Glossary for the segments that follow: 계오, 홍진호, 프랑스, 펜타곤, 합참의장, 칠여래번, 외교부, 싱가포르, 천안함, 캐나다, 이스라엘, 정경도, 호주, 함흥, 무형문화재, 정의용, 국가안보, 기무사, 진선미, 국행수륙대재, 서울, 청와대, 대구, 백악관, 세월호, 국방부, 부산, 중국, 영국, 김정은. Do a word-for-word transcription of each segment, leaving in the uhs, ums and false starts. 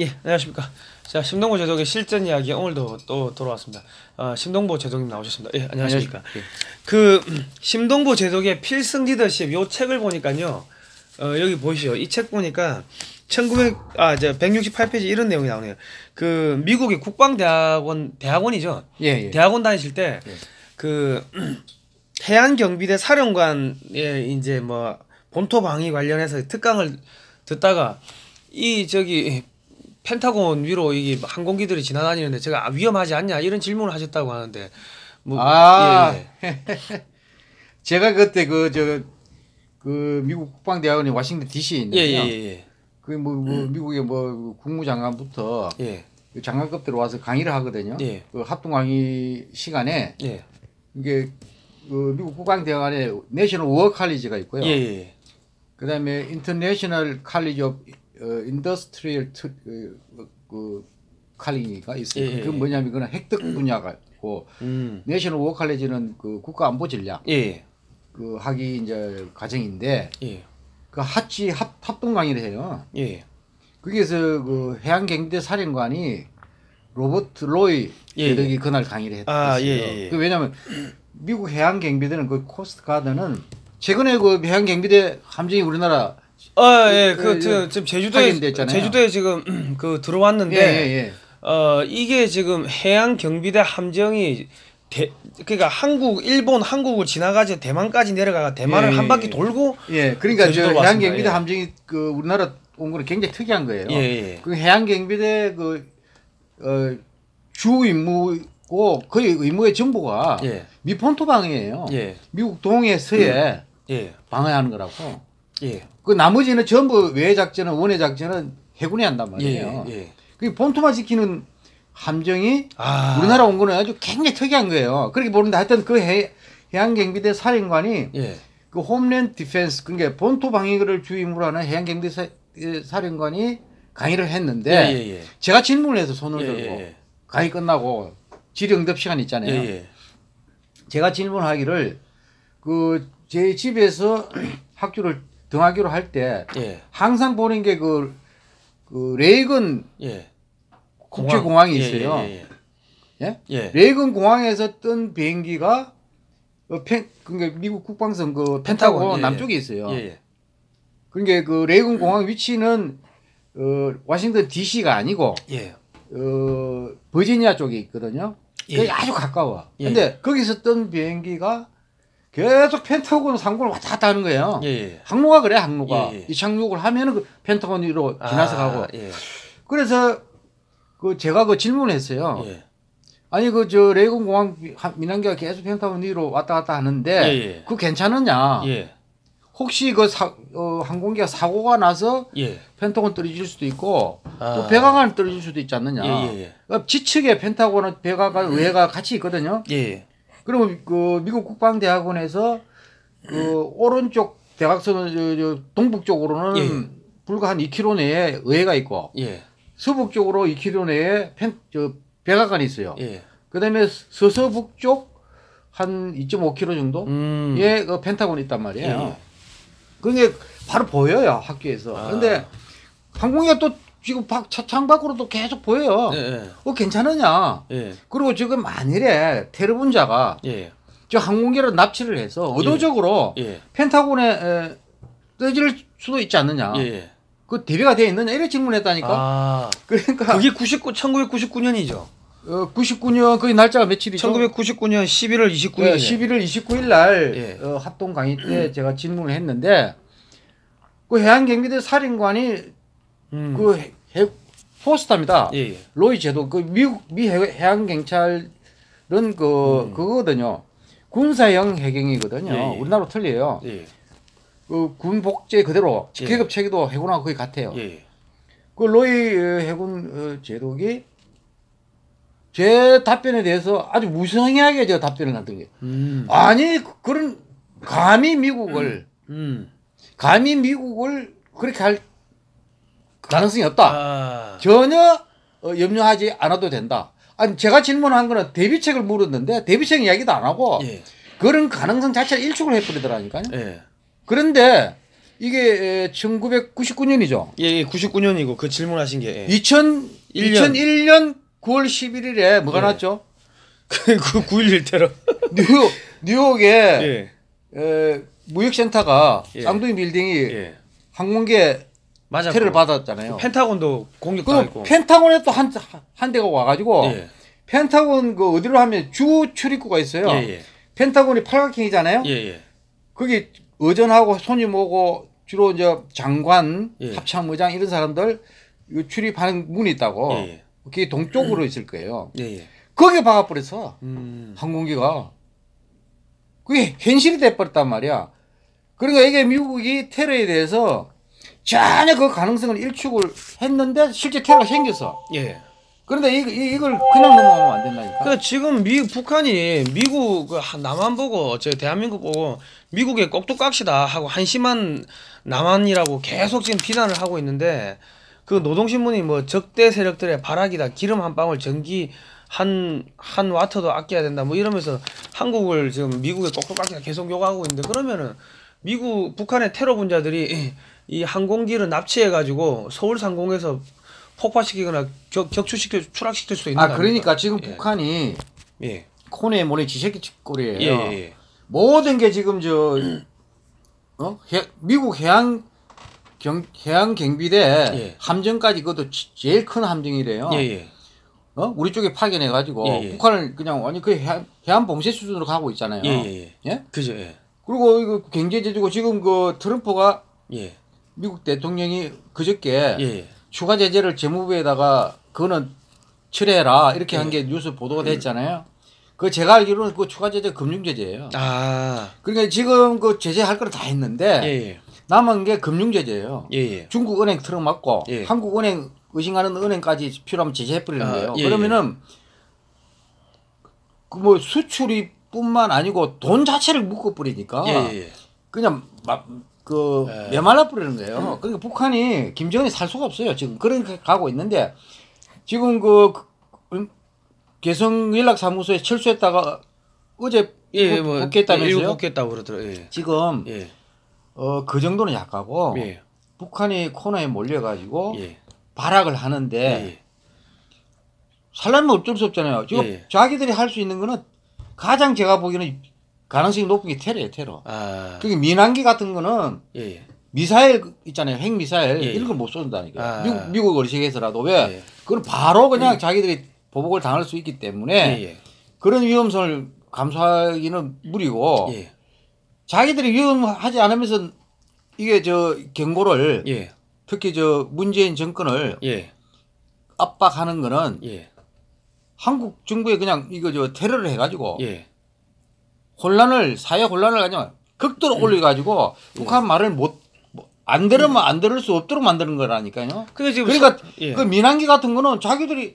예, 안녕하십니까. 자, 심동보 제독의 실전 이야기 오늘도 또 돌아왔습니다. 아, 심동보 제독님 나오셨습니다. 예, 안녕하십니까. 안녕하십니까. 예. 그 심동보 제독의 필승 리더십 요 책을 보니까요. 어, 여기 보이시죠? 이 책 보니까 천구백 아, 저 백육십팔 페이지 이런 내용이 나오네요. 그 미국의 국방대학원 대학원이죠. 예, 예. 대학원 다니실 때 그 예. 해안경비대 사령관의 이제 뭐 본토 방위 관련해서 특강을 듣다가 이 저기 펜타곤 위로 이 항공기들이 지나다니는데 제가 아, 위험하지 않냐 이런 질문을 하셨다고 하는데 뭐 아 예, 예. 제가 그때 그 저 그 미국 국방대학원이 워싱턴 디씨에 있는데요. 예, 예, 예. 그 뭐 음. 미국의 뭐 국무장관부터 예. 그 장관급들 와서 강의를 하거든요. 예. 그 합동 강의 시간에 예. 이게 그 미국 국방대학원에 내셔널 워 칼리지가 있고요. 예, 예. 그다음에 인터내셔널 칼리지 오브 어, 인더스트리얼 트, 그, 그 칼리지가 있어요. 예, 그 예. 뭐냐면 그건 획득 분야가고 음. 내셔널 워 칼리지는 그 국가 안보 전략 예. 그 학위 이제 과정인데 예. 그 합치 합 합동 강의를 해요. 예. 거기에서 그 해양경비대 사령관이 로버트 로이 대덕이 예, 예. 그날 강의를 했어요. 아, 예, 예. 그 왜냐하면 미국 해양경비대는 그 코스트 가드는 최근에 그 해양경비대 함정이 우리나라 아, 예, 그, 그 지금 제주도에 제주도에 지금 그 들어왔는데 예, 예, 예. 어 이게 지금 해양경비대 함정이 대, 그러니까 한국, 일본, 한국을 지나가지 대만까지 내려가가 대만을 예, 한 바퀴 돌고 예, 그러니까 저 해양경비대 예. 함정이 그 우리나라 온 거는 굉장히 특이한 거예요. 예, 예. 그 해양경비대 그 어, 주 임무고 거의 의무의 전부가 예. 미 본토 방해예요. 예. 미국 동해 서해 예. 예. 방해하는 거라고. 예. 그 나머지는 전부 외 작전은 원해 작전은 해군이 한단 말이에요. 예, 예. 그 본토만 지키는 함정이 아. 우리나라 온 거는 아주 굉장히 특이한 거예요. 그렇게 보는데 하여튼 그 해, 해양경비대 사령관이 예. 그 홈랜드 디펜스 그러니까 본토 방위를 주 임무로 하는 해양경비대 사, 사령관이 강의를 했는데 예, 예, 예. 제가 질문을 해서 손을 예, 들고 예. 강의 끝나고 질의응답 시간 있잖아요. 예, 예. 제가 질문하기를 그 제 집에서 학교를 등하교로 할 때 예. 항상 보는 게 그 그 레이건 예. 국제 공항이 있어요. 예, 예, 예. 예? 예. 레이건 공항에서 뜬 비행기가 어, 펜, 그러니까 미국 국방성 그 펜타곤 예, 남쪽에 있어요. 예, 예. 그러니까 그 레이건 공항 위치는 어, 워싱턴 디씨가 아니고 예. 어, 버지니아 쪽에 있거든요. 예. 아주 가까워. 예. 근데 거기서 뜬 비행기가 계속 펜타곤 상공을 왔다 갔다 하는 거예요. 예, 예. 항로가 그래 항로가 예, 예. 이 착륙을 하면은 그 펜타곤 위로 지나서 아, 가고. 예. 그래서 그 제가 그 질문을 했어요. 예. 아니 그 저 레이건 공항 민항기가 계속 펜타곤 위로 왔다 갔다 하는데 예, 예. 그 괜찮느냐? 예. 혹시 그 사, 어, 항공기가 사고가 나서 예. 펜타곤 떨어질 수도 있고 아. 또 백악관 떨어질 수도 있지 않느냐? 예, 예. 그러니까 지측에 펜타곤은 백악관 예. 의회가 같이 있거든요. 예. 그러면 그 미국 국방대학원에서 그 오른쪽 대각선 동북쪽으로는 예. 불과 한 이 킬로미터 내에 의회가 있고 예. 서북쪽으로 이 킬로미터 내에 펜, 저 백악관이 있어요. 예. 그다음에 서서북쪽 한 이 점 오 킬로미터 정도에 음. 그 펜타곤이 있단 말이에요. 예. 그게 바로 보여요 학교에서. 아. 근데 항공기가 또 지금 창밖으로도 계속 보여요. 예, 예. 어 괜찮으냐. 예. 그리고 지금 만일에 테러분자가 예. 저 항공기를 납치를 해서 의도적으로 예. 예. 펜타곤에 떠질 수도 있지 않느냐. 예. 그 대비가 되어 있느냐 이래 질문했다니까. 아, 그러니까 그게 구십구, 천구백구십구 년이죠. 어, 구십구 년 그 날짜가 며칠이죠? 천구백구십구 년 십일월 이십구 일. 예, 십일월 이십구 일 날 예. 어, 합동 강의 때 제가 질문을 했는데 그 해안경비대 사령관이 음. 그 해, 해, 포스터입니다. 예, 예. 로이 제도 그 미국 미 해양 경찰은 그 음. 그거거든요. 군사형 해경이거든요. 예, 예. 우리나라로 틀려요. 예. 그 군복제 그대로 예. 계급 체계도 해군하고 거의 같아요. 예. 그 로이 해군 제독이 제 답변에 대해서 아주 무성의하게 저 답변을 하던 게 음. 아니 그런 감히 미국을 음. 음. 감히 미국을 그렇게 할 가능성이 없다. 아. 전혀 어, 염려하지 않아도 된다. 아니 제가 질문한 거는 대비책을 물었는데 대비책 이야기도 안 하고 예. 그런 가능성 자체를 일축을 해버리더라니까요. 예. 그런데 이게 천구백구십구 년이죠? 예, 구십구 년이고 그 질문하신 게 예. 이천일 년 구월 십일일에 뭐가 예. 났죠? 그 구일일 테러. 뉴욕 뉴욕에 예. 에, 무역센터가 예. 쌍둥이 빌딩이 예. 항공기에 맞아, 테러를 받았잖아요. 그 펜타곤도 공격당했고. 펜타곤에 또 한 한 대가 와가지고 예. 펜타곤 그 어디로 하면 주 출입구가 있어요. 예, 예. 펜타곤이 팔각형이잖아요. 예, 예. 거기 의전하고 손님 오고 주로 이제 장관, 예. 합참의장 이런 사람들 출입하는 문이 있다고. 예, 예. 그게 동쪽으로 음. 있을 거예요. 예, 예. 거기에 박아버려서 음. 항공기가 그게 현실이 돼버렸단 말이야. 그러니까 이게 미국이 테러에 대해서 전혀 그 가능성을 일축을 했는데 실제 테러가 생겼어. 예. 그런데 이, 이, 이걸 그냥 넘어가면 안 된다니까. 그러니까 지금 미, 북한이 미국, 남한 보고, 저 대한민국 보고 미국의 꼭두각시다 하고 한심한 남한이라고 계속 지금 비난을 하고 있는데 그 노동신문이 뭐 적대 세력들의 발악이다. 기름 한 방울, 전기 한, 한 와트도 아껴야 된다. 뭐 이러면서 한국을 지금 미국의 꼭두각시다 계속 욕하고 있는데 그러면은 미국, 북한의 테러 분자들이 이 항공기를 납치해가지고 서울 상공에서 폭파시키거나 격, 격추시켜 추락시킬 수 있는 아 그러니까 아닙니까? 지금 예. 북한이 예. 코네 모네 지새끼 꼴이에요. 예, 예. 모든 게 지금 저 어? 해, 미국 해양 경 해양 경비대 예. 함정까지 그것도 제일 큰 함정이래요. 예, 예. 어? 우리 쪽에 파견해 가지고 예, 예. 북한을 그냥 아니 그 해안, 해안 봉쇄 수준으로 가고 있잖아요. 예, 예. 예? 예? 그죠. 예. 그리고 이거 경제 제재고 지금 그 트럼프가 예. 미국 대통령이 그저께 예, 예. 추가 제재를 재무부에다가 그거는 철회해라 이렇게 한 게 뉴스 보도가 됐잖아요. 그 제가 알기로는 그 추가 제재 금융 제재예요. 아. 그러니까 지금 그 제재할 걸 다 했는데 예예. 남은 게 금융 제재예요. 예예. 중국 은행 틀어 막고 예. 한국 은행 의심하는 은행까지 필요하면 제재해 버리는 거예요. 아, 그러면은 그 뭐 수출이뿐만 아니고 돈 자체를 묶어 버리니까 그냥 막 그 예. 메말라 뿌리는 거예요. 예. 그러니까 북한이 김정은이 살 수가 없어요. 지금 그렇게 가고 있는데 지금 그 개성 연락사무소에 철수했다가 어제 예, 뭐 복귀했다면서요? 복귀했다고 그러더라고요. 예. 지금 예. 어, 그 정도는 약하고 예. 북한이 코너에 몰려가지고 예. 발악을 하는데 예. 살라면 어쩔 수 없잖아요. 지금 예. 자기들이 할 수 있는 거는 가장 제가 보기에는 가능성이 높은 게 테러예요, 테러. 아. 그게 민항기 같은 거는 예예. 미사일 있잖아요, 핵미사일 예예. 이런 걸 못 쏜다니까요. 아. 미국, 미국 의식에서라도 왜? 예예. 그걸 바로 그냥 예. 자기들이 보복을 당할 수 있기 때문에 예예. 그런 위험성을 감수하기는 무리고 예. 자기들이 위험하지 않으면서 이게 저 경고를 예. 특히 저 문재인 정권을 예. 압박하는 거는 예. 한국 정부에 그냥 이거 저 테러를 해가지고. 예. 혼란을 사회 혼란을 그냥 극도로 음. 올려가지고 북한 음. 말을 못 안 들으면 안 들을 수 없도록 만드는 거라니까요. 지금 그러니까 사, 예. 그 민항기 같은 거는 자기들이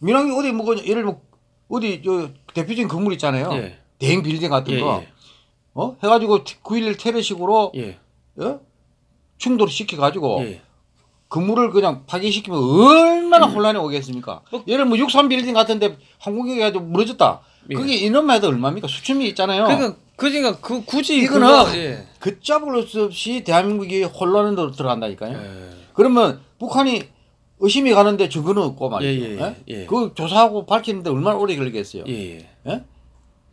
민항기 어디 뭐 예를 뭐 어디 저 대표적인 건물 있잖아요. 예. 대형 빌딩 같은 예, 거 예. 어? 해가지고 구일일 테러식으로 예. 어? 충돌을 시켜가지고 예. 건물을 그냥 파괴시키면 얼마나 음. 혼란이 오겠습니까? 어? 예를 뭐 육삼 빌딩 같은데 항공기가 아주 무너졌다. 예. 그게 인원만 해도 얼마입니까? 수출이 있잖아요. 그러니까, 그러니까 그 굳이 이거는 예. 걷잡을 수 없이 대한민국이 혼란으로 들어간다니까요. 예. 그러면 북한이 의심이 가는데 증거는 없고 말이죠. 예, 예, 예. 예? 그 조사하고 밝히는데 얼마나 오래 걸리겠어요. 예, 예. 예?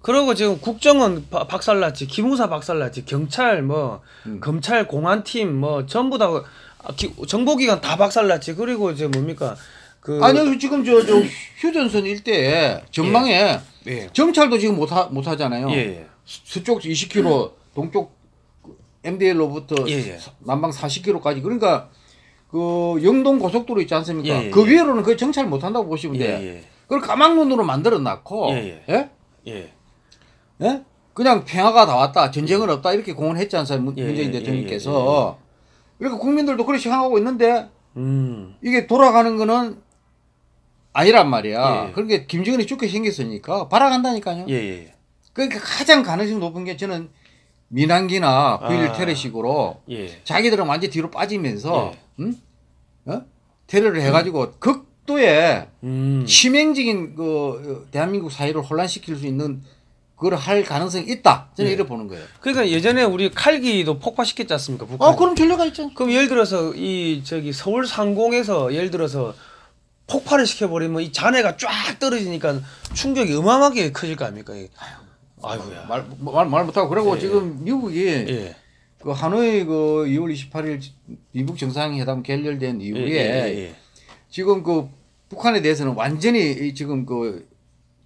그러고 지금 국정원 박살났지, 기무사 박살났지, 경찰 뭐 음. 검찰 공안팀 뭐 전부 다 정보기관 다 박살났지. 그리고 이제 뭡니까? 그 아니요 지금 저, 저 휴전선 일대에 전망에 예. 예. 정찰도 지금 못 하, 못 하잖아요. 예. 서쪽 이십 킬로미터, 음. 동쪽 엠디엘로부터 예예. 남방 사십 킬로미터까지. 그러니까 그 영동 고속도로 있지 않습니까? 예예. 그 위로는 그 정찰 못 한다고 보시면 돼요. 예예. 그걸 까막눈으로 만들어 놨고, 예? 예. 예? 그냥 평화가 다 왔다, 전쟁은 없다 이렇게 공언했지 않습니까? 문재인 대통령께서. 그러니까 국민들도 그렇게 생각하고 있는데 음. 이게 돌아가는 거는. 아니란 말이야. 예. 그러니까 김정은이 죽게 생겼으니까 발악한다니까요. 예예. 그러니까 가장 가능성이 높은 게 저는 민항기나 구일일 아. 테러식으로 예. 자기들은 완전히 뒤로 빠지면서 예. 음? 어? 테러를 해가지고 음. 극도의 음. 치명적인 그 대한민국 사회를 혼란시킬 수 있는 그걸 할 가능성이 있다. 저는 네. 이렇게 보는 거예요. 그러니까 예전에 우리 칼기도 폭파시켰지 않습니까? 북한. 아, 그럼 전례가 있죠. 그럼 예를 들어서 이 저기 서울 상공에서 예를 들어서 폭발을 시켜버리면 이 잔해가 쫙 떨어지니까 충격이 어마어마하게 커질 거 아닙니까? 아이고야. 말, 말, 말 못하고. 그리고 예. 지금 미국이 예. 그 하노이 그 이월 이십팔일 미국 정상회담 결렬된 이후에 예. 예. 예. 지금 그 북한에 대해서는 완전히 지금 그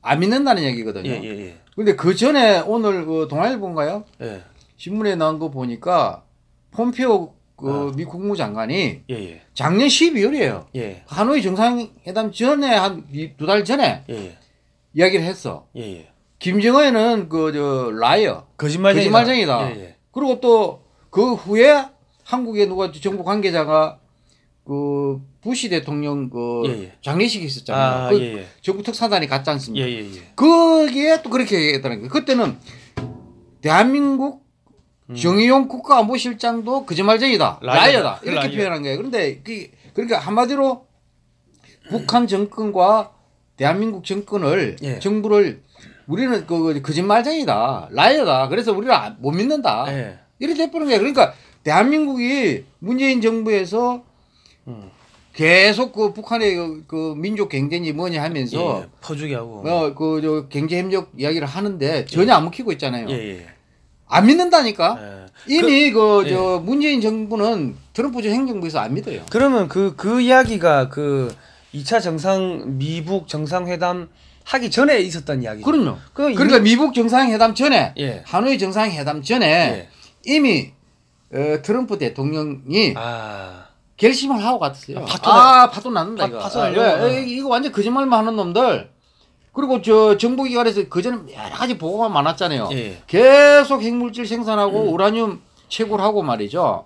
안 믿는다는 얘기거든요. 예. 예. 예. 근데 그 전에 오늘 그 동아일보인가요? 예. 신문에 나온 거 보니까 폼페이오 그 아. 미 국무장관이 예예. 작년 십이월이에요. 예. 하노이 정상회담 전에 한 두 달 전에 예예. 이야기를 했어. 예예. 김정은은 그 저 라이어, 거짓말쟁이다. 거짓말쟁이다. 그리고 또 그 후에 한국에 누가 정부 관계자가 그 부시 대통령 그 예예. 장례식이 있었잖아요. 아, 그 정부 특사단이 갔지 않습니까? 예예예. 거기에 또 그렇게 얘기했다는 거예요. 그때는 대한민국 정의용 국가안보실장도 거짓말쟁이다. 라이어다. 이렇게 라이어. 표현한 거예요. 그런데, 그, 그러니까 한마디로 북한 정권과 대한민국 정권을, 예. 정부를 우리는 그, 거짓말쟁이다. 라이어다. 그래서 우리를 못 믿는다. 예. 이렇게 해보는 거예요. 그러니까 대한민국이 문재인 정부에서 음. 계속 그 북한의 그, 그 민족 경쟁이 뭐냐 하면서. 예. 퍼주기 하고. 어, 그, 저 경제협력 이야기를 하는데 전혀 예. 안 먹히고 있잖아요. 예. 안 믿는다니까. 예. 이미 그, 그 저 예. 문재인 정부는 트럼프 전 행정부에서 안 믿어요. 그러면 그, 그 이야기가 그 이 차 정상 미북 정상회담 하기 전에 있었던 이야기죠. 그럼요. 그러니까 이미... 미북 정상회담 전에 예. 하노이 정상회담 전에 예. 이미 어, 트럼프 대통령이 아... 결심을 하고 갔어요. 아, 파토, 아, 파토 나는다 이거. 파토 아, 예. 아. 이거 완전 거짓말만 하는 놈들. 그리고 저 정부기관에서 그전에 여러 가지 보고가 많았잖아요. 예. 계속 핵물질 생산하고 음. 우라늄 채굴 하고 말이죠.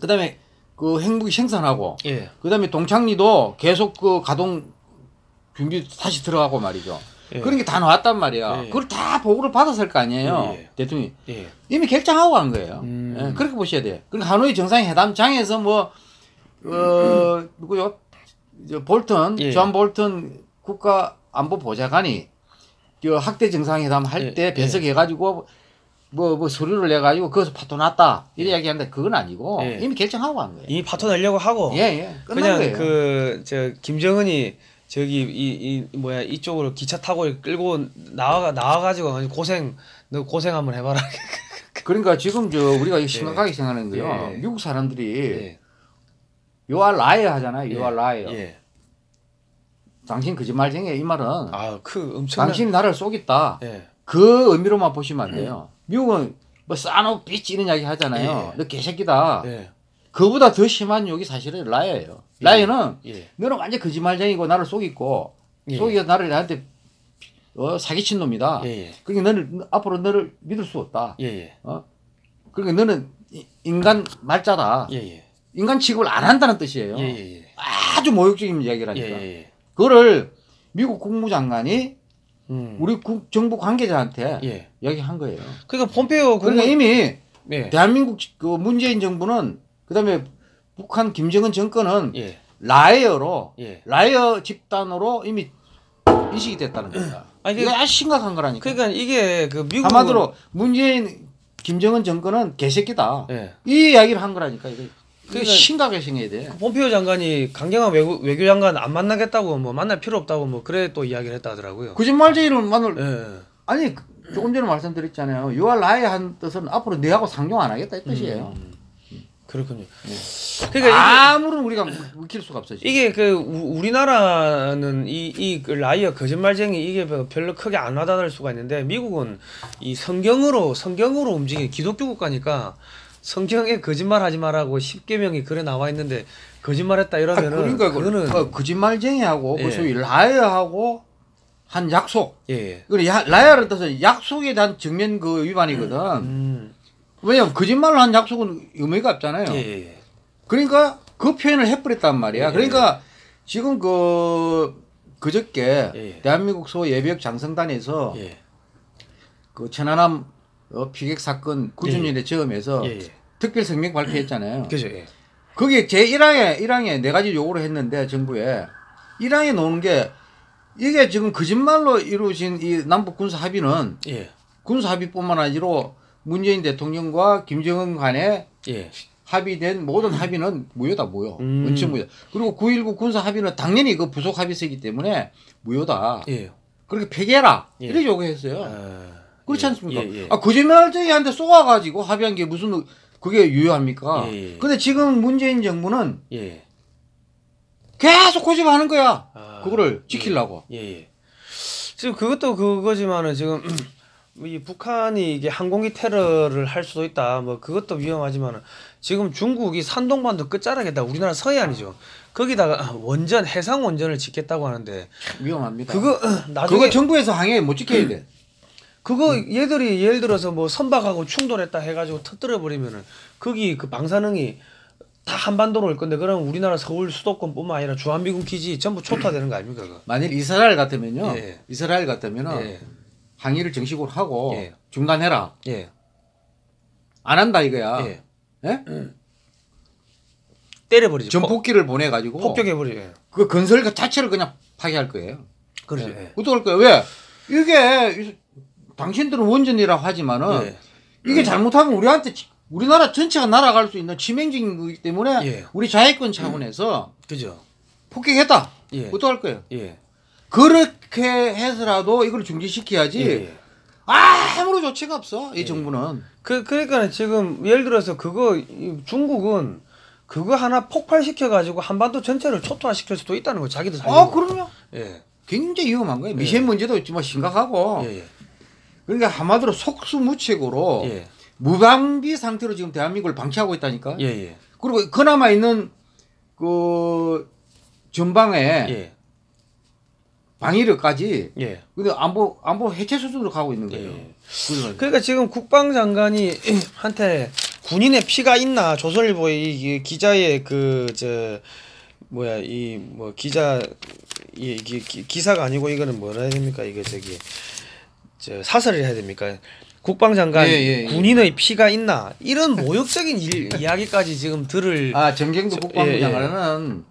그 다음에 그 핵무기 생산하고 예. 그 다음에 동창리도 계속 그 가동 준비 다시 들어가고 말이죠. 예. 그런 게 다 나왔단 말이야. 예. 그걸 다 보고를 받았을 거 아니에요. 예. 대통령이. 예. 이미 결정하고 간 거예요. 음. 예. 그렇게 보셔야 돼요. 그리고 하노이 정상회담장에서 뭐 어, 음. 누구요? 저 볼턴, 예. 존 볼턴 국가 안보 보좌관이 그 학대 정상회담 할 예, 때 배석해가지고 뭐뭐 뭐 서류를 내가지고 거기서 파토 났다 이래 예. 이야기하는데 그건 아니고 예. 이미 결정하고 한 거예요. 이미 파토 내려고 하고. 예예. 예. 그냥 그 저 김정은이 저기 이이 이 뭐야 이쪽으로 기차 타고 끌고 나와 나와가지고 고생 너 고생 한번 해봐라. 그러니까 지금 저 우리가 심각하게 예. 생각하는 거요. 예. 미국 사람들이 요아 라이어 하잖아요. 요아 라이어. 당신 거짓말쟁이 이 말은 아, 그 엄청난... 당신이 나를 속였다. 예. 그 의미로만 보시면 안 돼요. 음. 미국은 뭐 싸놓고 삐치 이런 이야기 하잖아요. 예. 너 개새끼다. 예. 그보다 더 심한 욕이 사실은 라이어예요. 예. 라이어는 예. 너는 완전 거짓말쟁이고 나를 속이고 예. 속이고 나를 나한테 어, 사기친 놈이다. 예예. 그러니까 너는 앞으로 너를 믿을 수 없다. 예예. 어? 그러니까 너는 인간 말자다. 예예. 인간 취급을 안 한다는 뜻이에요. 예예. 아주 모욕적인 이야기라니까. 예예. 그거를 미국 국무장관이 음. 우리 국, 정부 관계자한테 예. 이야기한 거예요. 그러니까 폼페이오 국무... 그러니까 이미 예. 대한민국 그 문재인 정부는 그다음에 북한 김정은 정권은 예. 라이어로 예. 라이어 집단으로 이미 인식이 됐다는 겁니다. 아니, 그러니까, 이거 아주 심각한 거라니까. 그러니까 이게 그 미국은 한마디로 문재인 김정은 정권은 개새끼다. 예. 이 이야기를 한 거라니까 이거. 그게 심각하게 생겨야 돼. 폼페이오 장관이 강경화 외교, 외교장관 안 만나겠다고 뭐 만날 필요 없다고 뭐 그래 또 이야기를 했다 하더라고요. 거짓말쟁이를 만날 예. 아니 조금 전에 말씀드렸잖아요. You are lie 한 뜻은 앞으로 너하고 상종 안 하겠다 이 뜻이에요. 음, 음. 그렇군요. 예. 그러니까 아무런 우리가 묵힐 수가 없어요. 이게 그 우, 우리나라는 이, 이 그 라이어 거짓말쟁이 이게 별로 크게 안 와닿을 수가 있는데 미국은 이 성경으로 성경으로 움직이는 기독교 국가니까. 성경에 거짓말하지 말라고 십계명이 글에 나와 있는데 거짓말했다 이러면은 아, 그러니까 그거는 어, 거짓말쟁이하고 예. 그 소위 라이어하고 한 약속. 예. 그 라이어를 뜻은 약속에 대한 정면 그 위반이거든. 음. 왜냐면 거짓말을 한 약속은 의미가 없잖아요. 예. 그러니까 그 표현을 해버렸단 말이야. 예. 그러니까 지금 그 그저께 예. 대한민국 소 예비역 장성단에서 예. 그 천안함 어, 피격 사건 구십일에 예. 저음해서 예, 예. 특별 성명 발표했잖아요. 그죠, 예. 거기에 제일 항에, 일 항에 네 가지 요구를 했는데, 정부에. 일 항에 나오는 게 이게 지금 거짓말로 이루어진 이 남북 군사 합의는 예. 군사 합의뿐만 아니라 문재인 대통령과 김정은 간에 예. 합의된 모든 합의는 무효다 무효. 음. 원칙 무효. 그리고 구일구 군사 합의는 당연히 그 부속 합의서이기 때문에 무효다. 예. 그렇게 폐기해라. 예. 이렇게 요구했어요. 아... 그렇지 않습니까? 예, 예. 아, 거짓말쟁이한테 쏘아가지고 합의한 게 무슨 그게 유효합니까? 예, 예. 근데 지금 문재인 정부는 예. 계속 고집하는 거야. 아... 그거를 지키려고. 예, 예. 지금 그것도 그거지만은 지금 이 북한이 이게 항공기 테러를 할 수도 있다. 뭐 그것도 위험하지만 지금 중국이 산동반도 끝자락에다 우리나라 서해안이죠. 거기다가 원전 해상 원전을 짓겠다고 하는데 위험합니다. 그거 나중에 그거 정부에서 항해 못 지켜야 돼. 그거 음. 얘들이 예를 들어서 뭐 선박하고 충돌했다 해가지고 터뜨려 버리면은 거기 그 방사능이 다 한반도로 올 건데 그럼 우리나라 서울 수도권뿐만 아니라 주한미군 기지 전부 초토화되는 거 아닙니까? 그거? 만일 이스라엘 같으면요. 예. 이스라엘 같으면은. 예. 항의를 정식으로 하고 예. 중단해라. 예. 안 한다 이거야. 예? 예? 음. 때려버리죠. 전폭기를 보내가지고 폭격해버려요. 그 건설 자체를 그냥 파괴할 거예요. 그렇죠. 예. 어떡할 거예요? 왜? 이게 당신들은 원전이라고 하지만은 예. 이게 잘못하면 우리한테 우리나라 전체가 날아갈 수 있는 치명적인 거기 때문에 예. 우리 자해권 차원에서 음. 그죠. 폭격했다. 예. 어떡할 거예요? 예. 그렇게 해서라도 이걸 중지시켜야지. 예, 예. 아, 아무런 조치가 없어. 이 예. 정부는. 그, 그러니까 지금 예를 들어서 그거 중국은 그거 하나 폭발시켜가지고 한반도 전체를 초토화시킬 수도 있다는 거예요. 자기도 자기도. 아, 그럼요. 예. 굉장히 위험한 거예요. 미션 문제도 있지만 심각하고. 예, 예. 그러니까 한마디로 속수무책으로 예. 무방비 상태로 지금 대한민국을 방치하고 있다니까. 예, 예. 그리고 그나마 있는 그 전방에 예. 방위력까지. 예. 근데 안보 안보 해체 수준으로 가고 있는 거예요. 예. 그러니까 지금 국방장관이 한테 군인의 피가 있나 조선일보의 기자의 그 저 뭐야 이 뭐 기자 이 기사가 아니고 이거는 뭐라 해야 됩니까 이거 저기 저 사설을 해야 됩니까? 국방장관 예, 예, 예. 군인의 피가 있나 이런 모욕적인 일, 이야기까지 지금 들을. 아 정경도 국방장관은 예, 예.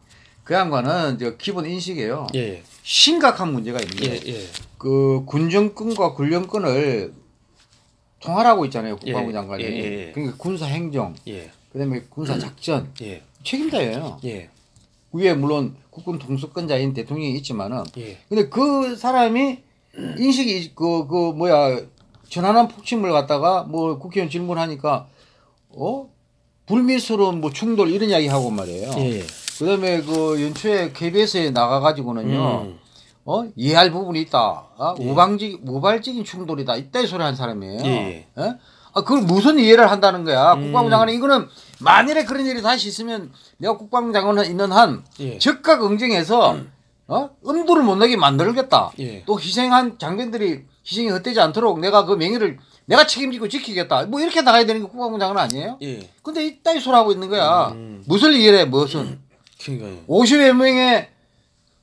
그 양반은 저 기본 인식이에요. 예. 심각한 문제가 있는데 예, 예. 그 군정권과 군령권을 통할하고 있잖아요 국방부 예, 장관이. 예, 예. 그러니까 군사 행정, 예. 그다음에 군사 작전 예. 책임자예요. 예. 위에 물론 국군 통수권자인 대통령이 있지만은, 예. 근데 그 사람이 인식이 그그 그 뭐야 천안함 폭침을 갖다가 뭐 국회의원 질문하니까 어 불미스러운 뭐 충돌 이런 이야기 하고 말이에요. 예. 그다음에 그 연초에 케이비에스에 나가가지고는요, 음. 어 이해할 부분이 있다, 어? 예. 우방직 우발적인 충돌이다, 이따위 소리 한 사람이에요. 예. 예? 아 그걸 무슨 이해를 한다는 거야? 음. 국방부 장관은 이거는 만일에 그런 일이 다시 있으면 내가 국방부 장관은 있는 한 예. 즉각 응징해서 음. 어 엄두를 못 내게 만들겠다. 예. 또 희생한 장병들이 희생이 헛되지 않도록 내가 그 명예를 내가 책임지고 지키겠다. 뭐 이렇게 나가야 되는 게 국방부 장관 아니에요? 예. 근데 이따위 소리 하고 있는 거야. 음. 무슨 이해를 해? 무슨 음. 오십여 명의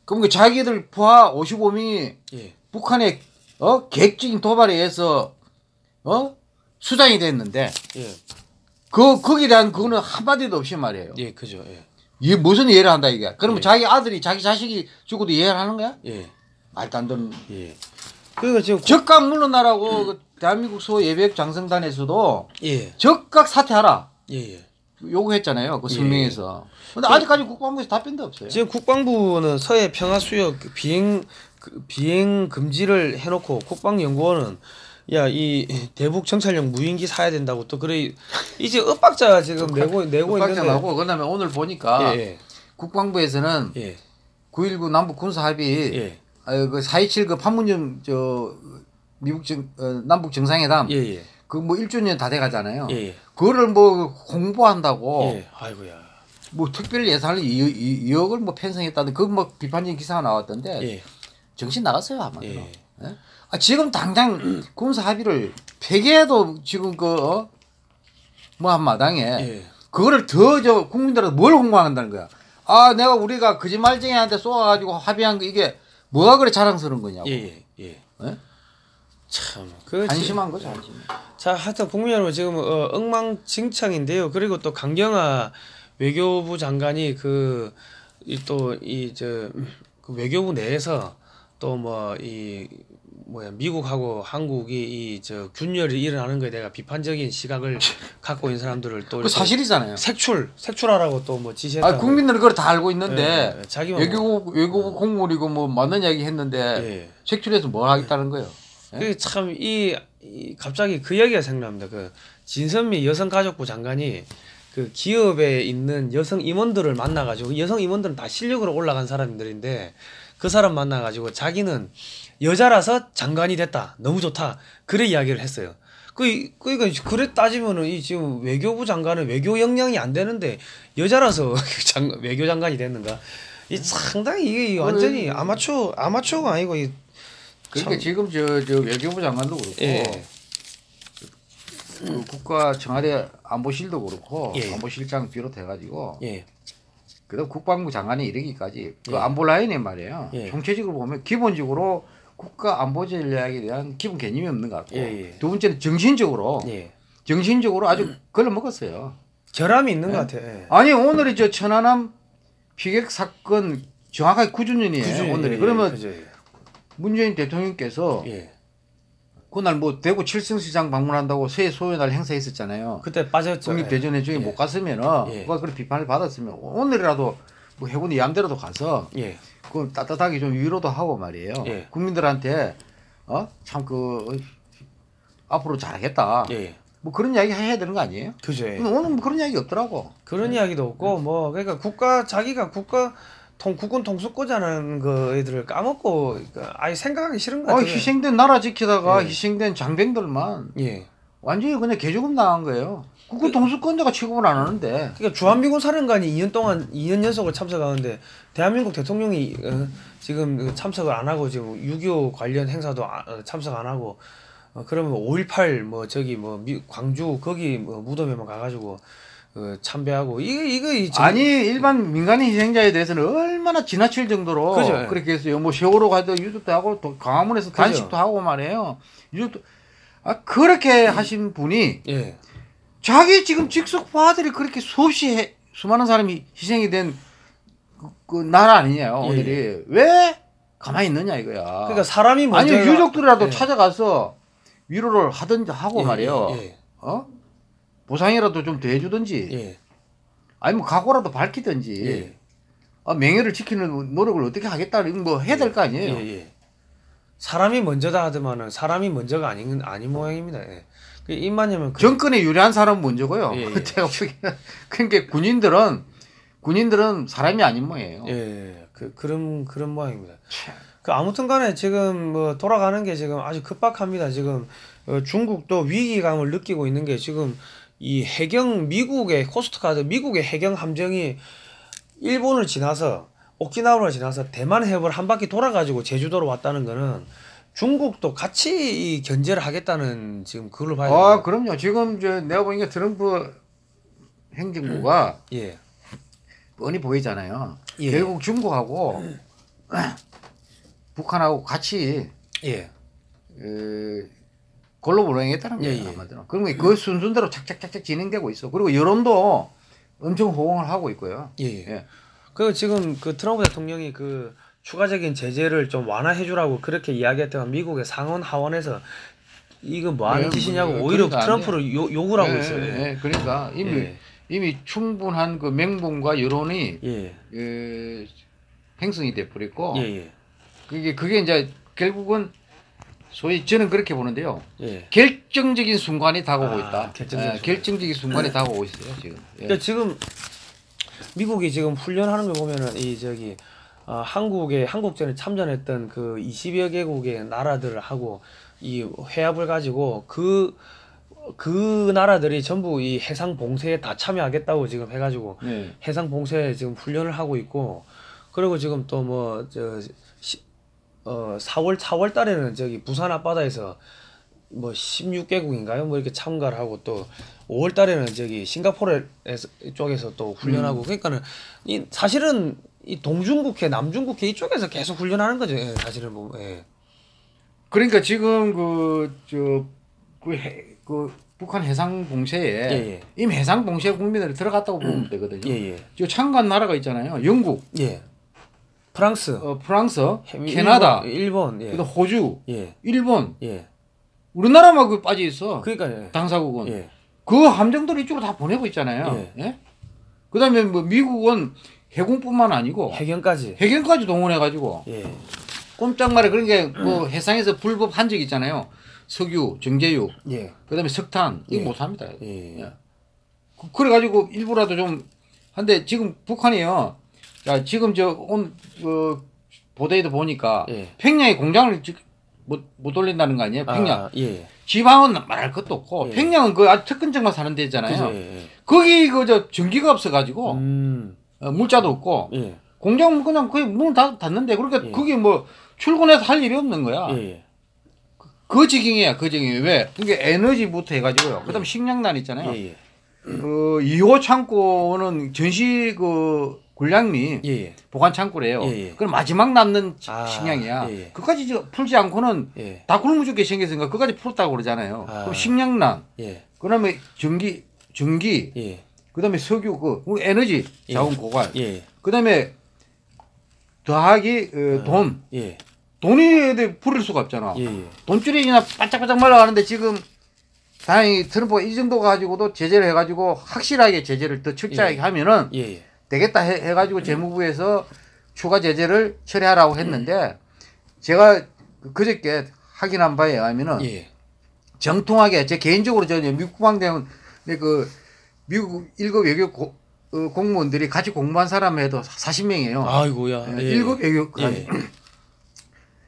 그럼 그 자기들 부하 오십오 명이 예. 북한의 어 계획적인 도발에 의해서 어 수장이 됐는데 예. 그 거기에 대한 그거는 한마디도 없이 말이에요. 예, 그죠. 예. 이게 무슨 이해를 한다 이게? 그러면 예. 자기 아들이 자기 자식이 죽어도 이해를 하는 거야? 예. 말도 안 되는. 예. 그러니까 지금 적각 물러나라고 음. 그 대한민국 소위 예비역 장성단에서도 예. 적각 사퇴하라. 예예. 요구했잖아요. 그 성명에서. 예. 근데 아직까지 국방부에서 답변도 없어요. 지금 국방부는 서해 평화수역 비행 그 비행 금지를 해놓고 국방연구원은 야 이 대북 정찰용 무인기 사야 된다고 또 그래 이제 엇박자 지금 내고 내고 있는데. 엇박자 나고 그다음에 오늘 보니까 예. 국방부에서는 예. 구일구 남북 군사 합의 예. 아, 그 사이칠 그 판문점 저 미국 정 어, 남북 정상회담. 예예. 그 뭐 일 주년 다 돼가잖아요. 예예. 그거를 뭐 공보한다고. 예. 아이고야. 뭐 특별 예산을 이 억을 뭐 편성했다는 그 뭐 비판적인 기사가 나왔던데 예. 정신 나갔어요 아마. 예. 예? 아 지금 당장 군사 합의를 폐기해도 지금 그 뭐 어? 한마당에 예. 그거를 더 저 국민들한테 뭘 공부한다는 거야. 아 내가 우리가 거짓말쟁이한테 쏘아가지고 합의한 거 이게 뭐가 그래 자랑스러운 거냐고. 예예. 예. 예. 예? 참 안심한 거죠. 안심. 자 하여튼 국민 여러분 지금 어, 엉망진창인데요. 그리고 또 강경화 외교부 장관이 그 또 이 저 그 외교부 내에서 또 뭐 이 뭐야 미국하고 한국이 이 저 균열이 일어나는 거에 대해 비판적인 시각을 갖고 있는 사람들을 또 그 사실이잖아요. 색출 색출하라고 또 뭐 지시했다. 아 국민들은 그걸 다 알고 있는데 예, 자기만 외교부 외교부 예. 공무원이고 뭐 맞는 이야기 했는데 예. 색출해서 뭘 하겠다는 예. 거예요. 예? 그 참 이 이 갑자기 그 이야기가 생각납니다. 그 진선미 여성가족부 장관이 그 기업에 있는 여성 임원들을 만나가지고 여성 임원들은 다 실력으로 올라간 사람들인데. 그 사람 만나가지고 자기는 여자라서 장관이 됐다. 너무 좋다. 그래 이야기를 했어요. 그, 그러니까 그래 따지면은 이 지금 외교부 장관은 외교 역량이 안 되는데 여자라서 장, 외교 장관이 됐는가? 이 상당히 이게 완전히 아마추어 아마추어가 아니고 이. 그러니까 지금 저, 저 외교부 장관도 그렇고 예. 그 국가 청와대 안보실도 그렇고 예. 안보실장 비롯해가지고. 예. 그다음 국방부 장관이 이르기까지 그 예. 안보 라인에 말이에요. 예. 총체적으로 보면 기본적으로 국가 안보 전략에 대한 기본 개념이 없는 것 같고 예, 예. 두 번째는 정신적으로 예. 정신적으로 아주 걸러먹었어요. 결함이 있는 예. 것 같아요. 예. 아니 오늘이 저 천안함 피격 사건 정확하게 구주년이에요. 구주년, 오늘이 예, 그러면 그죠, 예. 문재인 대통령께서 예. 그날 뭐 대구 칠성시장 방문한다고 새해 소요날 행사 했었잖아요. 그때 빠졌죠. 국립대전에 중에 예. 못 갔으면은 예. 누가 그런 비판을 받았으면 오늘이라도 뭐 해군이 얌대라도 가서 예. 그 따뜻하게 좀 위로도 하고 말이에요. 예. 국민들한테 어 참 그 앞으로 잘하겠다. 예. 뭐 그런 이야기 해야 되는 거 아니에요? 그죠. 오늘 뭐 그런 이야기 없더라고. 그런 예. 이야기도 없고 예. 뭐 그러니까 국가 자기가 국가 통, 국군 통수권자라는 그 애들을 까먹고 아예 생각하기 싫은 거 같아요. 아, 희생된 나라 지키다가 예. 희생된 장병들만 예. 완전히 그냥 개조금 당한 거예요. 국군 통수권자가 취급을 안 하는데. 그러니까 주한미군 사령관이 이 년 동안 이 년 연속을 참석하는데 대한민국 대통령이 어, 지금 참석을 안 하고 지금 육이오 관련 행사도 아, 참석 안 하고 어, 그러면 오일팔 뭐 저기 뭐 미, 광주 거기 뭐 무덤에만 가가지고. 그 참배하고 이거 이거 이 아니 일반 민간인 희생자에 대해서는 얼마나 지나칠 정도로 그죠. 그렇게 했어요. 뭐 세월호 가도 유족도 하고 또 광화문에서 그죠. 단식도 하고 말이에요. 유족도 아 그렇게 하신 분이 예. 자기 지금 직속 부하들이 그렇게 수없이 해, 수많은 사람이 희생이 된 그, 그 나라 아니냐 오늘이 예. 왜 가만히 있느냐 이거야. 그러니까 사람이 먼저 아니 유족들이라도 예. 찾아가서 위로를 하든지 하고 예. 말이에요. 예. 어? 보상이라도 좀 대해주든지, 예. 아니면 각오라도 밝히든지, 예. 아, 명예를 지키는 노력을 어떻게 하겠다, 뭐 해야 될 거 아니에요. 예, 예. 사람이 먼저다 하더만은 사람이 먼저가 아닌, 아닌 모양입니다. 예. 입만이면. 그래. 정권에 유리한 사람은 먼저고요. 예, 예. 제가 보기에는. 그러니까 군인들은, 군인들은 사람이 아닌 모양이에요. 예, 예. 그, 그런, 그런 모양입니다. 그, 아무튼 간에 지금 뭐 돌아가는 게 지금 아주 급박합니다. 지금 어, 중국도 위기감을 느끼고 있는 게 지금 이 해경 미국의 코스트가드 미국의 해경 함정이 일본을 지나서 오키나와를 지나서 대만 해협을 한 바퀴 돌아가지고 제주도로 왔다는 거는 중국도 같이 이 견제를 하겠다는 지금 그걸로 봐야 돼요. 아 그럼요. 지금 저 내가 보니까 트럼프 행정부가 음, 예. 뻔히 보이잖아요. 예. 결국 중국하고 음. 북한하고 같이 예. 에, 글로벌 로행했다는 거예요. 예, 예. 그러면 그 순순대로 착착착착 진행되고 있어. 그리고 여론도 엄청 호응을 하고 있고요. 예. 예. 예. 그리고 지금 그 트럼프 대통령이 그 추가적인 제재를 좀 완화해주라고 그렇게 이야기했던 미국의 상원 하원에서 이거 뭐 하는 예, 짓이냐고 예, 오히려 그러니까 트럼프를 요, 욕을 하고 예, 있어요. 예. 예. 그러니까 이미 예. 이미 충분한 그 명분과 여론이 예. 예, 횡성이 돼버렸고 예, 예. 그게 그게 이제 결국은. 소위 저는 그렇게 보는데요. 예. 결정적인 순간이 다가오고 있다. 아, 결정적인, 예, 결정적인 순간이 다가오고 있어요 지금. 예. 그러니까 지금 미국이 지금 훈련하는 걸 보면은 이 저기 어, 한국에 한국전에 참전했던 그 이십여 개국의 나라들하고 이 회합을 가지고 그 그 나라들이 전부 이 해상 봉쇄에 다 참여하겠다고 지금 해가지고 예. 해상 봉쇄에 지금 훈련을 하고 있고 그리고 지금 또 뭐 저 어, 사월, 사월 달에는 저기 부산 앞바다에서 뭐 십육 개국인가요? 뭐 이렇게 참가를 하고 또 오월 달에는 저기 싱가포르 쪽에서 또 훈련하고 음. 그러니까는 이 사실은 이 동중국해, 남중국해 이쪽에서 계속 훈련하는 거죠. 예, 사실은 보면. 예. 그러니까 지금 그, 저, 그, 해, 그 북한 해상 봉쇄에 예예. 이미 해상 봉쇄 국민들이 들어갔다고 보면 되거든요. 저 참가한 나라가 있잖아요. 영국. 예. 프랑스, 어, 프랑스, 캐나다, 일본, 일본 예. 호주, 예. 일본, 예. 우리나라만 그 빠져 있어. 그러니까 예. 당사국은 예. 그 함정들을 이쪽으로 다 보내고 있잖아요. 예. 예? 그다음에 뭐 미국은 해군뿐만 아니고 해경까지, 해경까지 동원해가지고 예. 꼼짝말에 그런 게 뭐 해상에서 불법 한적 있잖아요. 석유, 정제유, 예. 그다음에 석탄 이거 예. 못 합니다. 예. 예. 그래가지고 일부라도 좀 한데 지금 북한이요. 자 지금 저 온 어, 보도에도 보니까 예. 평양에 공장을 못 못 올린다는 거 아니에요? 평양. 아, 예. 지방은 말할 것도 없고 예. 평양은 그 아주 특근층만 사는 데잖아요. 예. 거기 그 저 전기가 없어가지고 음. 어, 물자도 없고 예. 공장은 그냥 거의 문을 다 닫는데 그러니까 예. 거기 뭐 출근해서 할 일이 없는 거야. 예. 그, 그 지경이야, 그 지경이. 왜? 그게 에너지부터 해가지고요. 그다음 예. 식량난 있잖아요. 예. 예. 그 이 호 창고는 전시 그 군량미 예예. 보관 창고래요. 예예. 그럼 마지막 남는 아, 식량이야. 예예. 그까지 풀지 않고는 예. 다 굶어 죽게 생겼으니까 그까지 풀었다고 그러잖아요. 아, 그럼 식량난, 예. 그다음에 전기, 전기, 예. 그다음에 석유, 그 에너지 자원 예. 고갈, 예. 그다음에 더하기 어, 돈, 예. 돈에 대해 부릴 수가 없잖아. 예예. 돈줄이나 바짝바짝 말라가는데 지금. 다행히 트럼프가 이 정도 가지고도 제재를 해가지고 확실하게 제재를 더 철저하게 예. 하면은 예예. 되겠다 해, 해가지고 재무부에서 음. 추가 제재를 처리하라고 했는데 제가 그저께 확인한 바에 의하면은 예. 정통하게 제 개인적으로 저는 미국 국방대학원 그 미국 일급 외교 고, 어, 공무원들이 같이 공부한 사람 해도 사십 명이에요. 아이고야. 일급 예. 외교까지. 예.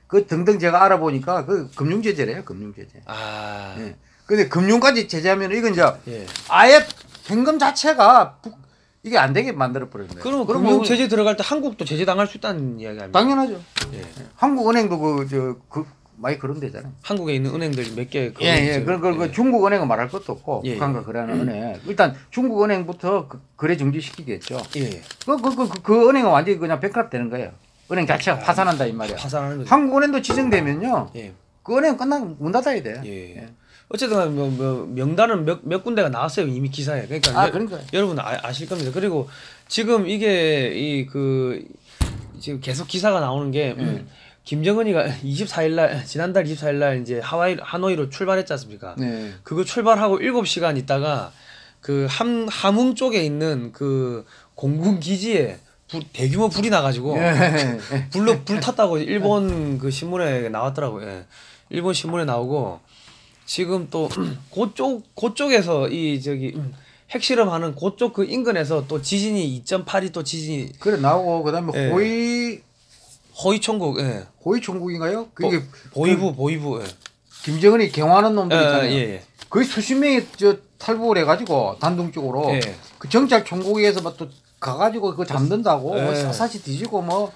그 등등 제가 알아보니까 그 금융제재래요. 금융제재. 아. 예. 근데 금융까지 제재하면 이건 이제 예. 아예 현금 자체가 부, 이게 안 되게 만들어버렸네요. 그럼 금융 제재 들어갈 때 한국도 제재 당할 수 있다는 이야기 아닙니까? 당연하죠. 예. 한국 은행도 그 저 그 많이 그런 데잖아요. 한국에 있는 은행들 몇 개. 예예. 예. 그런 걸 예. 중국 은행은 말할 것도 없고 예. 북한과 거래하는 은행. 일단 중국 은행부터 그, 거래 정지시키겠죠. 예. 그그그 그, 그, 그 은행은 완전히 그냥 백합되는 거예요. 은행 자체가 아, 파산한다 이 말이야. 파산하는 거죠. 한국 은행도 지정되면요. 예. 그 은행 끝나면 문 닫아야 돼. 예. 예. 어쨌든 뭐, 뭐 명단은 몇, 몇 군데가 나왔어요 이미 기사에. 그러니까, 아, 그러니까. 여, 여러분 아, 아실 겁니다. 그리고 지금 이게 이 그 지금 계속 기사가 나오는 게 음, 음. 김정은이가 이십사 일날 지난달 이십사 일날 이제 하와이 하노이로 출발했지 않습니까? 네. 그거 출발하고 일곱 시간 있다가 그 함 함흥 쪽에 있는 그 공군 기지에 불, 대규모 불이 나가지고 불로 불탔다고 일본 그 신문에 나왔더라고요. 예. 일본 신문에 나오고. 지금 또 그쪽 그쪽에서 이 저기 핵실험하는 그쪽 그 인근에서 또 지진이 이 점 팔이 또 지진이 그래 나오고 그다음에 예. 호위 호위총국 예. 호위총국인가요? 그게 보위부 보위부 예. 김정은이 경호하는 놈들 예, 있잖아요. 예, 예. 거의 수십 명이 저 탈북을 해가지고 단둥 쪽으로 예. 그 정찰 총국에서 막 또 가가지고 그거 잡는다고 예. 뭐 사사시 뒤지고 뭐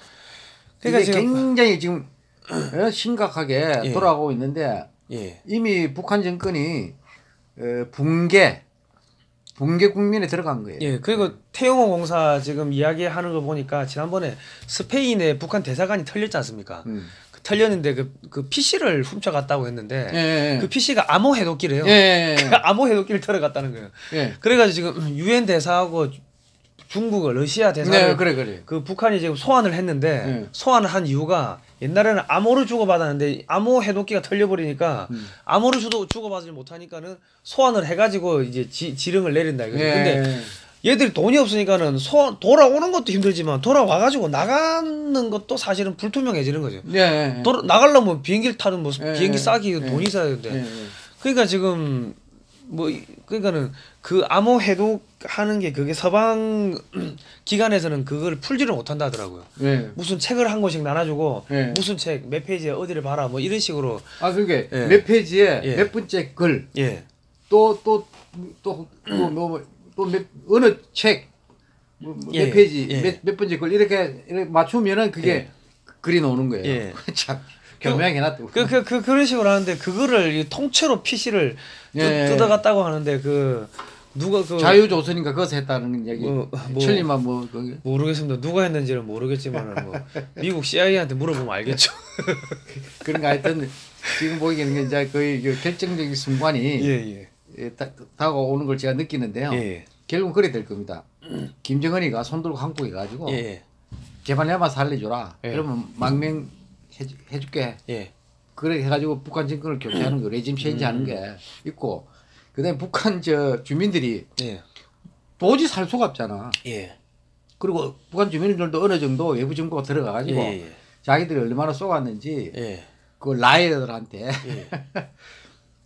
그러니까 이게 지금, 굉장히 지금 심각하게 예. 돌아가고 있는데. 예. 이미 북한 정권이 붕괴, 붕괴 국면에 들어간 거예요. 예. 그리고 태용호 공사 지금 이야기하는 거 보니까 지난번에 스페인에 북한 대사관이 털렸지 않습니까? 음. 그 털렸는데 그, 그 피씨를 훔쳐갔다고 했는데 예, 예. 그 피씨가 암호 해독기래요. 예, 예. 암호 해독기를 털어갔다는 거예요. 예. 그래가지고 지금 유엔 대사하고 중국어, 러시아 대사를 네, 그래, 그래. 그 북한이 지금 소환을 했는데 네. 소환을 한 이유가 옛날에는 암호를 주고받았는데 암호 해독기가 털려버리니까 음. 암호를 주도 주고받지 못하니까는 소환을 해가지고 이제 지, 지령을 내린다 이거죠. 네. 근데 얘들이 돈이 없으니까는 소 돌아오는 것도 힘들지만 돌아와가지고 나가는 것도 사실은 불투명해지는 거죠. 네. 돌아, 나가려면 비행기를 타는 모습, 네. 비행기 싸기 네. 돈이 있어야 되는데 네. 그러니까 지금. 뭐 그러니까는 그 암호 해독하는 게 그게 서방 기관에서는 그걸 풀지를 못한다 하더라고요. 예. 무슨 책을 한 권씩 나눠주고 예. 무슨 책 몇 페이지에 어디를 봐라 뭐 이런 식으로. 아 그게 예. 몇 페이지에 예. 몇 번째 글. 예. 또 또 또 또 뭐 또 몇 어느 책 몇 예. 페이지 예. 몇 몇 번째 글 이렇게, 이렇게 맞추면은 그게 예. 글이 나오는 거예요. 예. 참. 그, 그, 그, 그, 그런 식으로 하는데, 그거를 통째로 피씨를 예, 뜯어갔다고 하는데, 그, 누가 그. 자유조선인가 그것을 했다는 얘기. 뭐, 천리만 뭐. 뭐 모르겠습니다. 누가 했는지는 모르겠지만, 뭐. 미국 씨아이에이한테 물어보면 알겠죠. 그런가 하여튼, 지금 보이기는 게 이제 거의 결정적인 순간이 예, 예. 다, 다가오는 걸 제가 느끼는데요. 예. 결국은 그래 될 겁니다. 김정은이가 손 들고 한국에 가가지고. 예. 개발해봐 살려줘라. 예. 그러면 망명 해주, 해줄게. 예. 그래 해가지고 북한 정권을 교체하는 거, 레짐 체인지하는 음. 게 있고, 그다음에 북한 저 주민들이 예. 도저히 살 수가 없잖아. 예. 그리고 북한 주민들도 어느 정도 외부 정보가 들어가가지고 예. 자기들이 얼마나 쏘갔는지 예. 그 라이어들한테 예.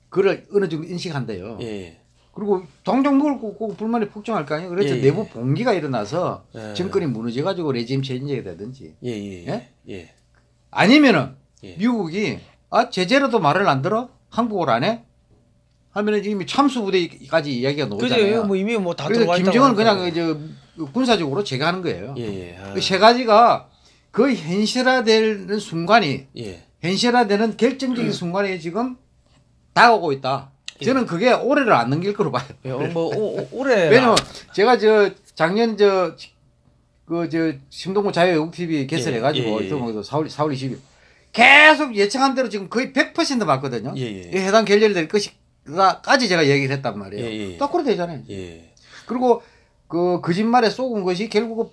그걸 어느 정도 인식한대요. 예. 그리고 당정국을 꼭 불만이 폭증할 거 아니에요. 그래서 예, 예. 내부 봉기가 일어나서 예, 정권이 무너져가지고 레짐 체인지가 되든지. 예, 예, 예? 예. 아니면은 예. 미국이 아 제재로도 말을 안 들어? 한국을 안 해? 하면은 이미 참수부대까지 이야기가 나오잖아요. 그래요. 뭐 이미 뭐 다 들어와 있다고. 그래서 김정은 그냥 이제 군사적으로 제거하는 거예요. 예, 예. 아. 그 세 가지가 거의 현실화되는 순간이 예. 현실화되는 결정적인 음. 순간에 지금 다가오고 있다. 저는 그게 올해를 안 넘길 거로 봐요. 예, 뭐 오, 올해. 왜냐면 제가 저 작년 저 그 저 심동보 자유외국 티비 개설해가지고 예, 예, 예. 사월 이십일 계속 예측한 대로 지금 거의 백 퍼센트 맞거든요. 예, 예. 해당 결렬될 것이다까지 제가 얘기를 했단 말이에요. 예, 예. 딱 그래 되잖아요. 예. 그리고 그 거짓말에 속은 것이 결국은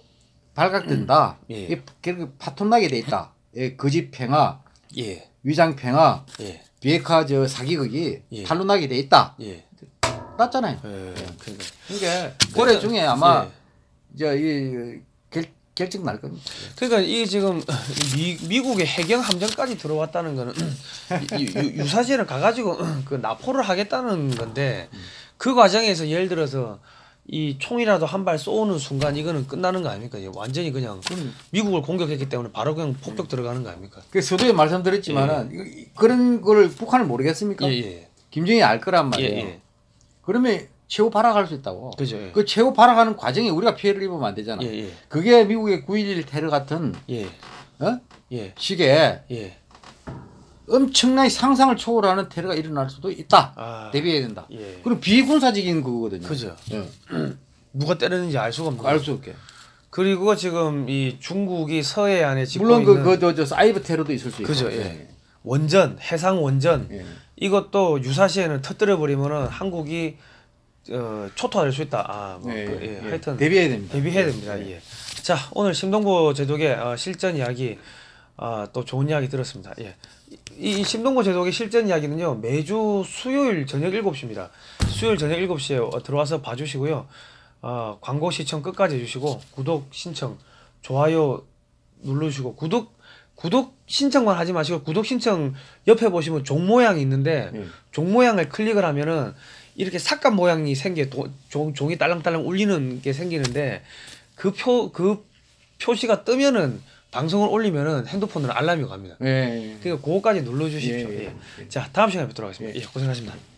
발각된다. 음, 예. 결국 파톤나게 돼 있다. 예, 거짓 평화, 예. 위장 평화. 예. 비핵화 저 사기극이 예. 탄로나게 돼 있다. 예. 났잖아요. 예. 그러니까 이게 올해 중에 아마 예. 이제 이 결, 결정 날 겁니다. 그러니까 이 지금 미, 미국의 해경 함정까지 들어왔다는 거는 유사시를 가가지고 그 나포를 하겠다는 건데 그 과정에서 예를 들어서 이 총이라도 한 발 쏘는 순간 이거는 끝나는 거 아닙니까? 완전히 그냥 미국을 공격했기 때문에 바로 그냥 폭격 들어가는 거 아닙니까? 그 서두에 말씀드렸지만은 예. 그런 걸 북한은 모르겠습니까? 예예. 김정은이 알 거란 말이에요. 예예. 그러면 최후 발악할 수 있다고. 그죠. 예. 그 최후 발악하는 과정에 우리가 피해를 입으면 안 되잖아. 예예. 그게 미국의 구 일일 테러 같은 예. 어? 예. 식의 예. 엄청나게 상상을 초월하는 테러가 일어날 수도 있다. 아, 대비해야 된다. 예. 그리고 비군사적인 그거거든요. 그죠. 예. 누가 때렸는지 알 수가 없는. 알 수 없게. 그리고 지금 이 중국이 서해안에 지금 물론 그 그 저 저 사이버 테러도 있을 수 있고. 그죠. 예. 예. 원전, 해상 원전 예. 이것도 유사시에는 터뜨려 버리면은 한국이 어, 초토화될 수 있다. 아, 뭐 예, 그, 예. 예. 하여튼 대비해야 됩니다. 대비해야 예. 됩니다. 예. 예. 자, 오늘 심동보 제독의 어, 실전 이야기 아, 또 좋은 이야기 들었습니다. 예. 이 심동보 제독의 실전 이야기는요 매주 수요일 저녁 일곱 시입니다. 수요일 저녁 일곱 시에 들어와서 봐주시고요. 어, 광고 시청 끝까지 해주시고 구독 신청 좋아요 눌러주시고 구독 구독 신청만 하지 마시고 구독 신청 옆에 보시면 종 모양이 있는데 네. 종 모양을 클릭을 하면은 이렇게 삿갓 모양이 생겨 도, 종, 종이 딸랑딸랑 울리는 게 생기는데 그 표, 그 표시가 뜨면은 방송을 올리면은 핸드폰으로 알람이 갑니다. 예, 예, 예. 그러니까 그거까지 눌러주십시오. 예, 예, 예. 자, 다음 시간에 뵙도록 하겠습니다. 예, 예 고생하셨습니다.